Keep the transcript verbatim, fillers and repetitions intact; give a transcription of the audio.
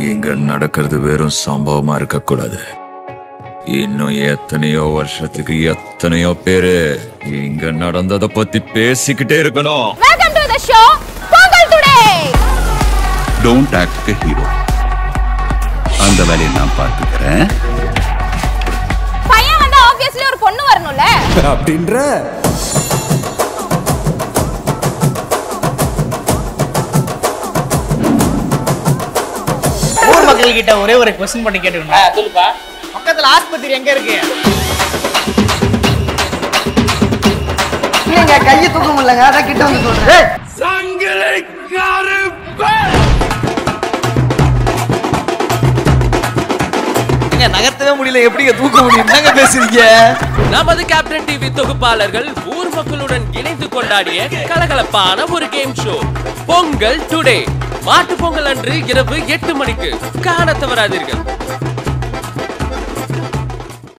இங்க நடக்கிறது வெறும் சம்பவமா இருக்க கூடாது. இன்னும் எத்தனையோ வருஷத்துக்கு எத்தனையோ பேரு இங்க நடந்தத பத்தி பேசிக்கிட்டே இருக்கணும். Welcome to the show, Pongal today. Don't act like a hero. அந்த வேலையை நான் பார்த்துக்கிறேன். பையன் வந்தா obviously ஒரு பொண்ணு வரணும்ல அப்படின்ற கிட்ட ஒரே ஒரு क्वेश्चन பண்ணி கேட்டேன். ஆ சொல்லுப்பா. பக்கத்துல ஆஸ்பத்திரி எங்க இருக்கு? நீங்க கைய தூக்க முடியலங்க. அத கிட்ட வந்து சொல்றேன். சங்கிலி கருப்பு. நீங்க நகர்த்தவே முடியல. எப்படிங்க தூக்க முடியும்? என்னங்க பேசுறீங்க? நமது கேப்டன் டிவி தொகுப்பாளர்கள் ஊர் மக்களுடன் இணைந்து கொண்டாடிய கலகலப்பான ஒரு கேம் ஷோ பொங்கல் டுடே. மாட்டு பொங்கல் அன்று இரவு எட்டு மணிக்கு காண தவறாதீர்கள்.